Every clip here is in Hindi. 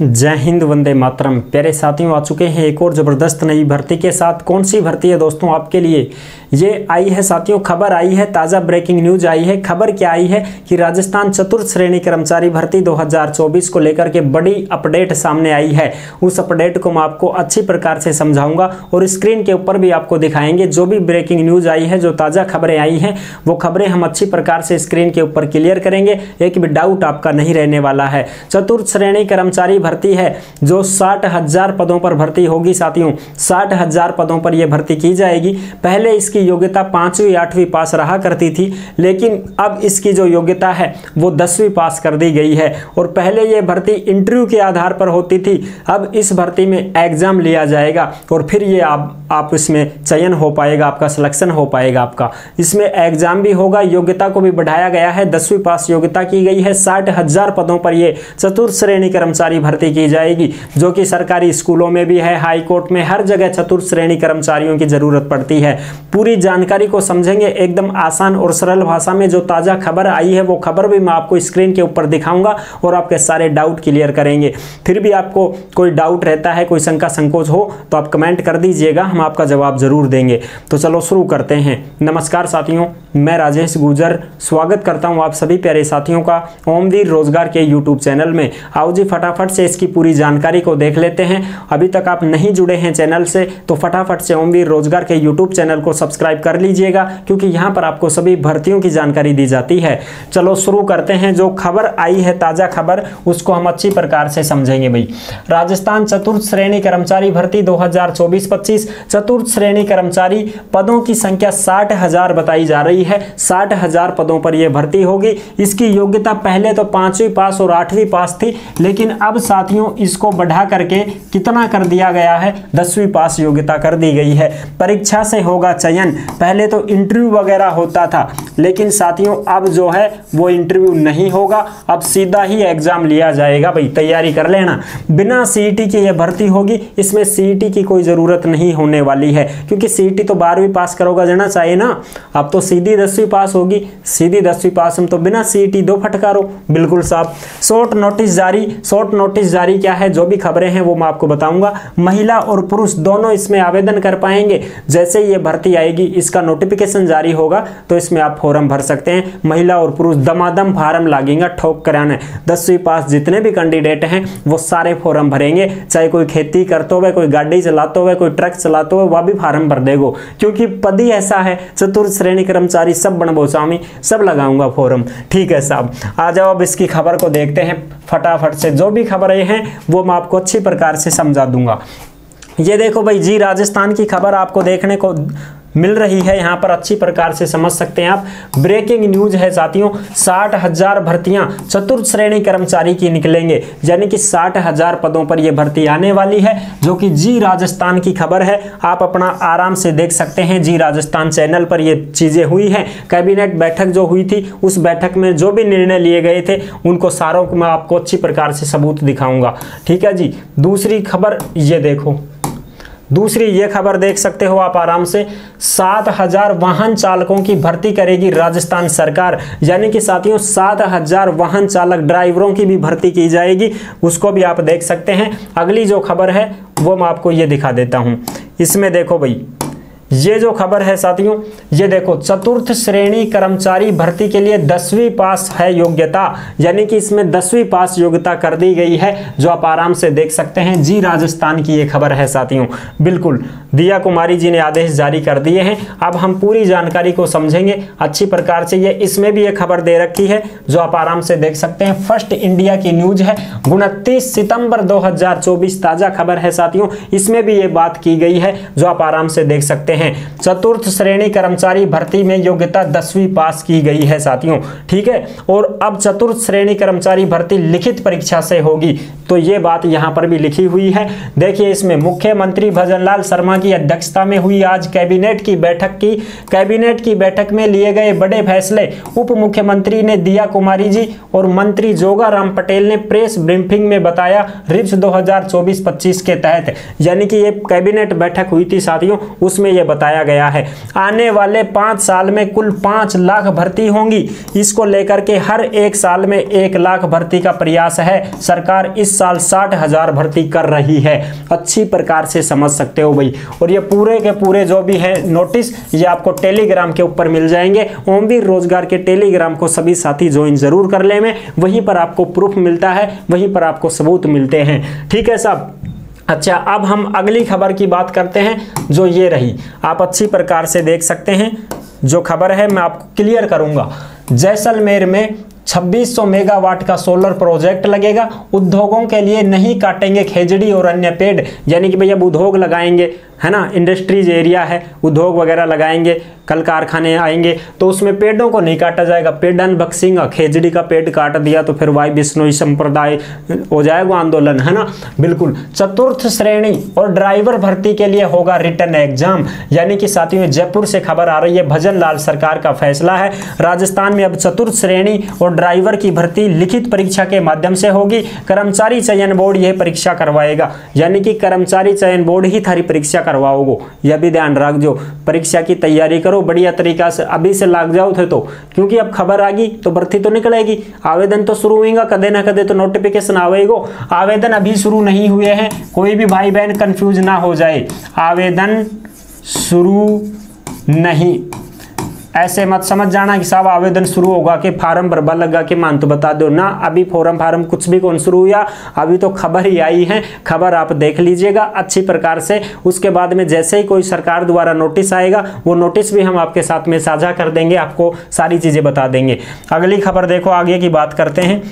जय हिंद, वंदे मातरम। प्यारे साथियों, आ चुके हैं एक और ज़बरदस्त नई भर्ती के साथ। कौन सी भर्ती है दोस्तों आपके लिए ये आई है साथियों, खबर आई है, ताज़ा ब्रेकिंग न्यूज़ आई है। खबर क्या आई है कि राजस्थान चतुर्थ श्रेणी कर्मचारी भर्ती 2024 को लेकर के बड़ी अपडेट सामने आई है। उस अपडेट को मैं आपको अच्छी प्रकार से समझाऊंगा और स्क्रीन के ऊपर भी आपको दिखाएंगे। जो भी ब्रेकिंग न्यूज़ आई है, जो ताज़ा खबरें आई हैं, वो खबरें हम अच्छी प्रकार से स्क्रीन के ऊपर क्लियर करेंगे। एक भी डाउट आपका नहीं रहने वाला है। चतुर्थ श्रेणी कर्मचारी भर्ती है जो 60,000 पदों पर भर्ती होगी साथियों। 60,000 पदों पर यह भर्ती की जाएगी। पहले इसकी योग्यता 5वीं 8वीं पास रहा करती थी, लेकिन अब इसकी जो योग्यता है वो 10वीं पास कर दी गई है। और पहले यह भर्ती इंटरव्यू के आधार पर होती थी, अब इस भर्ती में एग्जाम लिया जाएगा और फिर ये आप इसमें चयन हो पाएगा, आपका सिलेक्शन हो पाएगा। आपका इसमें एग्जाम भी होगा, योग्यता को भी बढ़ाया गया है, 10वीं पास योग्यता की गई है। 60,000 पदों पर यह चतुर्थ श्रेणी कर्मचारी भर्ती की जाएगी, जो कि सरकारी स्कूलों में भी है, हाई कोर्ट में, हर जगह चतुर्थ श्रेणी कर्मचारियों की जरूरत पड़ती है। पूरी जानकारी को समझेंगे एकदम आसान और सरल भाषा में। जो ताज़ा खबर आई है वो खबर भी मैं आपको स्क्रीन के ऊपर दिखाऊंगा और आपके सारे डाउट क्लियर करेंगे। फिर भी आपको कोई डाउट रहता है, कोई शंका संकोच हो तो आप कमेंट कर दीजिएगा, हम आपका जवाब जरूर देंगे। तो चलो शुरू करते हैं। नमस्कार साथियों, मैं राजेश गुर्जर स्वागत करता हूँ आप सभी प्यारे साथियों का ओमवीर रोजगार के यूट्यूब चैनल में। आओ जी फटाफट से इसकी पूरी जानकारी को देख लेते हैं। अभी तक आप नहीं जुड़े हैं चैनल से तो फटाफट से ओमवीर रोजगार के यूट्यूब चैनल को सब्सक्राइब कर लीजिएगा, क्योंकि यहाँ पर आपको सभी भर्तियों की जानकारी दी जाती है। चलो शुरू करते हैं। जो खबर आई है ताज़ा खबर, उसको हम अच्छी प्रकार से समझेंगे भाई। राजस्थान चतुर्थ श्रेणी कर्मचारी भर्ती 2024-25 चतुर्थ श्रेणी कर्मचारी पदों की संख्या 60,000 बताई जा रही है। 60,000 पदों पर यह भर्ती होगी। इसकी योग्यता पहले तो 5वीं पास और 8वीं पास थी, लेकिन अब साथियों इसको बढ़ा करके कितना कर दिया गया है, 10वीं पास योग्यता कर दी गई है। परीक्षा से होगा चयन। पहले तो इंटरव्यू वगैरह होता था, लेकिन साथियों अब जो है वो इंटरव्यू नहीं होगा, अब सीधा ही एग्जाम लिया जाएगा भाई। तैयारी कर लेना। बिना सीईटी की ये भर्ती होगी। इसमें सीईटी की कोई ज़रूरत नहीं होने वाली है, क्योंकि सीईटी तो 12वीं पास करोगा जाना चाहिए ना। अब तो सीधी 10वीं पास होगी। सीधी 10वीं पास हम तो बिना सीईटी दो फटकारो, बिल्कुल साहब। शॉर्ट नोटिस जारी। शॉर्ट नोटिस जारी क्या है, जो भी खबरें हैं वो मैं आपको बताऊंगा। महिला और पुरुष दोनों इसमें आवेदन कर पाएंगे। जैसे ये भर्ती आएगी, इसका नोटिफिकेशन जारी होगा तो इसमें आप फॉर्म भर सकते हैं। महिला और पुरुष दमादम फॉर्म लगेगा, ठोक कराने। 10वीं पास जितने भी कैंडिडेट हैं वो सारे फॉर्म भरेंगे, चाहे कोई खेती करते हुए, कोई गाड़ी चलाते हुए, कोई ट्रक चलाते हुए, वह भी फॉर्म भर देगो, क्योंकि पद ही ऐसा है। चतुर्थ श्रेणी कर्मचारी सब बनबोसामी, सब लगाऊंगा फॉर्म। ठीक है साहब, आ जाओ अब इसकी खबर को देखते हैं फटाफट से। जो भी खबरें हैं वो मैं आपको अच्छी प्रकार से समझा दूंगा। ये देखो भाई जी, राजस्थान की खबर आपको देखने को मिल रही है, यहाँ पर अच्छी प्रकार से समझ सकते हैं आप। ब्रेकिंग न्यूज है साथियों, 60,000 भर्तियाँ चतुर्थ श्रेणी कर्मचारी की निकलेंगे, यानी कि 60,000 पदों पर यह भर्ती आने वाली है, जो कि जी राजस्थान की खबर है। आप अपना आराम से देख सकते हैं, जी राजस्थान चैनल पर ये चीज़ें हुई हैं। कैबिनेट बैठक जो हुई थी, उस बैठक में जो भी निर्णय लिए गए थे उनको सारों को मैं आपको अच्छी प्रकार से सबूत दिखाऊंगा। ठीक है जी। दूसरी खबर ये देखो, दूसरी ये खबर देख सकते हो आप आराम से। 7,000 वाहन चालकों की भर्ती करेगी राजस्थान सरकार, यानी कि साथियों 7,000 वाहन चालक ड्राइवरों की भी भर्ती की जाएगी, उसको भी आप देख सकते हैं। अगली जो खबर है वो मैं आपको ये दिखा देता हूँ। इसमें देखो भाई, ये जो खबर है साथियों, ये देखो, चतुर्थ श्रेणी कर्मचारी भर्ती के लिए 10वीं पास है योग्यता, यानी कि इसमें 10वीं पास योग्यता कर दी गई है, जो आप आराम से देख सकते हैं। जी राजस्थान की ये खबर है साथियों, बिल्कुल। दिया कुमारी जी ने आदेश जारी कर दिए हैं। अब हम पूरी जानकारी को समझेंगे अच्छी प्रकार से। ये इसमें भी ये खबर दे रखी है, जो आप आराम से देख सकते हैं। फर्स्ट इंडिया की न्यूज है, 29 सितंबर 2024 ताज़ा खबर है साथियों। इसमें भी ये बात की गई है, जो आप आराम से देख सकते हैं। चतुर्थ श्रेणी कर्मचारी भर्ती में योग्यता 10वीं पास की गई है साथियों, ठीक है। और अब चतुर्थ श्रेणी कर्मचारी भर्ती लिखित परीक्षा से होगी, तो ये बात यहाँ पर भी लिखी हुई है। देखिए इसमें, मुख्यमंत्री भजनलाल शर्मा की अध्यक्षता में हुई आज कैबिनेट की बैठक में लिए गए बड़े फैसले। उप मुख्यमंत्री ने दिया कुमारी जी और मंत्री जोगाराम पटेल ने प्रेस ब्रीफिंग में बताया। रिप्स 2024-25 के तहत, यानी कि ये कैबिनेट बैठक हुई थी साथियों, उसमें यह बताया गया है आने वाले 5 साल में कुल 5 लाख भर्ती होंगी। इसको लेकर के हर एक साल में 1 लाख भर्ती का प्रयास है। सरकार इस इस साल 60,000 भर्ती कर रही है। अच्छी प्रकार से समझ सकते हो भाई। और ये पूरे के पूरे जो भी है नोटिस ये आपको टेलीग्राम के ऊपर मिल जाएंगे। ओमवीर रोजगार के टेलीग्राम को सभी साथी ज्वाइन जरूर कर ले में, वहीं पर आपको प्रूफ मिलता है, वहीं पर आपको सबूत मिलते हैं। ठीक है साहब। अच्छा, अब हम अगली खबर की बात करते हैं जो ये रही। आप अच्छी प्रकार से देख सकते हैं जो खबर है, मैं आपको क्लियर करूंगा। जैसलमेर में 2600 मेगावाट का सोलर प्रोजेक्ट लगेगा। उद्योगों के लिए नहीं काटेंगे खेजड़ी और अन्य पेड़, यानी कि भाई अब उद्योग लगाएंगे है ना, इंडस्ट्रीज एरिया है, उद्योग वगैरह लगाएंगे, कल कारखाने आएंगे, तो उसमें पेड़ों को नहीं काटा जाएगा। पेड़न बक्सिंग, खेजड़ी का पेड़ काट दिया तो फिर वाई बिश्नोई संप्रदाय हो जाएगा आंदोलन, है ना, बिल्कुल। चतुर्थ श्रेणी और ड्राइवर भर्ती के लिए होगा रिटर्न एग्जाम। यानी कि साथियों जयपुर से खबर आ रही है, भजनलाल सरकार का फैसला है। राजस्थान में अब चतुर्थ श्रेणी और ड्राइवर की भर्ती लिखित परीक्षा के माध्यम से होगी। कर्मचारी चयन बोर्ड यह परीक्षा करवाएगा, यानी कि कर्मचारी चयन बोर्ड ही थारी परीक्षा करवाओगे। यह भी ध्यान रख जो परीक्षा की तैयारी करो बढ़िया तरीका से, अभी से लाग जाओ थे तो, क्योंकि अब खबर आ गई तो भर्ती तो निकलेगी, आवेदन तो शुरू होगा, कदे ना कदे तो नोटिफिकेशन आवेगो। आवेदन अभी शुरू नहीं हुए हैं, कोई भी भाई बहन कंफ्यूज ना हो जाए, आवेदन शुरू नहीं, ऐसे मत समझ जाना कि साहब आवेदन शुरू होगा कि फार्म भरवा लगा के मान तो बता दो ना। अभी फार्म कुछ भी कौन शुरू हुआ, अभी तो खबर ही आई है। खबर आप देख लीजिएगा अच्छी प्रकार से, उसके बाद में जैसे ही कोई सरकार द्वारा नोटिस आएगा वो नोटिस भी हम आपके साथ में साझा कर देंगे, आपको सारी चीज़ें बता देंगे। अगली खबर देखो, आगे की बात करते हैं।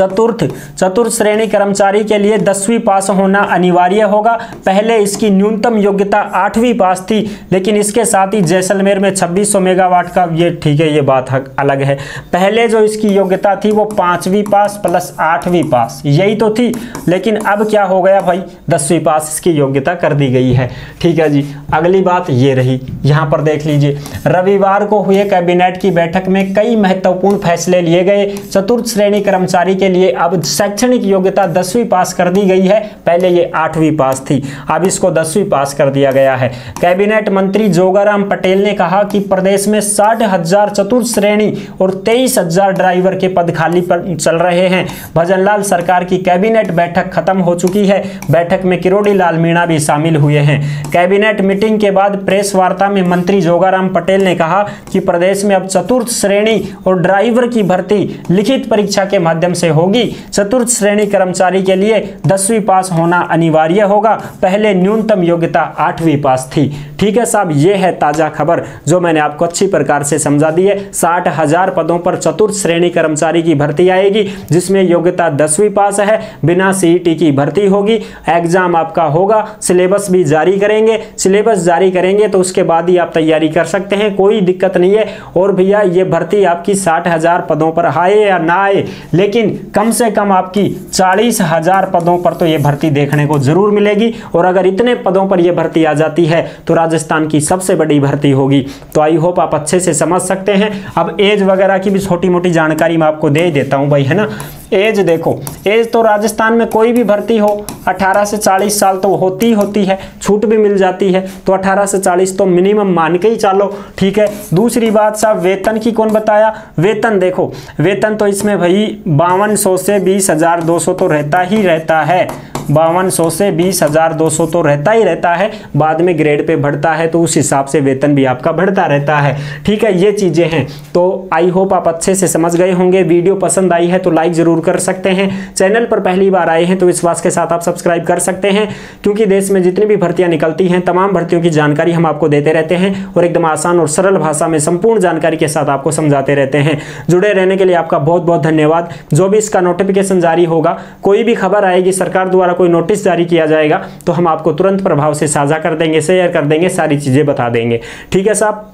चतुर्थ श्रेणी कर्मचारी के लिए 10वीं पास होना अनिवार्य होगा। पहले इसकी न्यूनतम योग्यता 8वीं पास थी, लेकिन इसके साथ ही जैसलमेर में 2600 मेगावाट का, ये ठीक है, ये बात अलग है। पहले जो इसकी योग्यता थी वो 5वीं पास प्लस 8वीं पास, यही तो थी, लेकिन अब क्या हो गया भाई, 10वीं पास इसकी योग्यता कर दी गई है। ठीक है जी। अगली बात ये रही, यहाँ पर देख लीजिए। रविवार को हुए कैबिनेट की बैठक में कई महत्वपूर्ण फैसले लिए गए। चतुर्थ श्रेणी कर्मचारी के लिए अब शैक्षणिक योग्यता 10वीं पास कर दी गई है, पहले ये 8वीं पास थी, अब इसको 10वीं पास कर दिया गया है। कैबिनेट मंत्री जोगाराम पटेल ने कहा कि प्रदेश में 60,000 चतुर्थ श्रेणी और 23,000 ड्राइवर के पद खाली पर चल रहे हैं। भजनलाल सरकार की कैबिनेट बैठक खत्म हो चुकी है। बैठक में किरोड़ी लाल मीणा भी शामिल हुए हैं। कैबिनेट मीटिंग के बाद प्रेस वार्ता में मंत्री जोगाराम पटेल ने कहा कि प्रदेश में अब चतुर्थ श्रेणी और ड्राइवर की भर्ती लिखित परीक्षा के माध्यम से होगी। चतुर्थ श्रेणी कर्मचारी के लिए 10वीं पास होना अनिवार्य होगा। पहले न्यूनतम योग्यता 8वीं पास थी। ठीक है साहब, ये है ताजा खबर जो मैंने आपको अच्छी प्रकार से समझा दी है। 60,000 पदों पर चतुर्थ श्रेणी कर्मचारी की भर्ती आएगी, जिसमें योग्यता 10वीं पास है। बिना सीईटी की भर्ती होगी। एग्जाम आपका होगा, सिलेबस भी जारी करेंगे। सिलेबस जारी करेंगे तो उसके बाद ही आप तैयारी कर सकते हैं, कोई दिक्कत नहीं है। और भैया ये भर्ती आपकी 60,000 पदों पर आए या ना आए, लेकिन कम से कम आपकी 40,000 पदों पर तो ये भर्ती देखने को जरूर मिलेगी। और अगर इतने पदों पर ये भर्ती आ जाती है तो राजस्थान की सबसे बड़ी भर्ती होगी। तो आई होप आप अच्छे से समझ सकते हैं। अब एज वगैरह की भी छोटी मोटी जानकारी मैं आपको दे देता हूं भाई, है ना। एज देखो, एज तो राजस्थान में कोई भी भर्ती हो 18 से 40 साल तो होती है, छूट भी मिल जाती है, तो 18 से 40 तो मिनिमम मान के ही चलो। ठीक है। दूसरी बात साहब, वेतन की कौन बताया, वेतन देखो, वेतन तो इसमें भाई 5200 से 20,200 तो रहता ही रहता है, 5200 से 20,200 तो रहता ही रहता है। बाद में ग्रेड पे बढ़ता है तो उस हिसाब से वेतन भी आपका बढ़ता रहता है। ठीक है, ये चीज़ें हैं। तो आई होप आप अच्छे से समझ गए होंगे। वीडियो पसंद आई है तो लाइक ज़रूर कर सकते हैं। चैनल पर पहली बार आए हैं तो विश्वास के साथ आप सब्सक्राइब कर सकते हैं, क्योंकि देश में जितनी भी भर्तियाँ निकलती हैं तमाम भर्तियों की जानकारी हम आपको देते रहते हैं और एकदम आसान और सरल भाषा में संपूर्ण जानकारी के साथ आपको समझाते रहते हैं। जुड़े रहने के लिए आपका बहुत बहुत धन्यवाद। जो भी इसका नोटिफिकेशन जारी होगा, कोई भी खबर आएगी, सरकार द्वारा कोई नोटिस जारी किया जाएगा तो हम आपको तुरंत प्रभाव से साझा कर देंगे, शेयर कर देंगे, सारी चीजें बता देंगे। ठीक है साहब,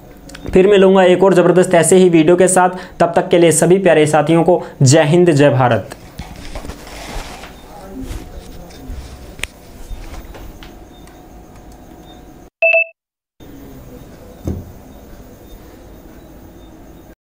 फिर मिलूंगा एक और जबरदस्त ऐसे ही वीडियो के साथ। तब तक के लिए सभी प्यारे साथियों को जय हिंद, जय भारत।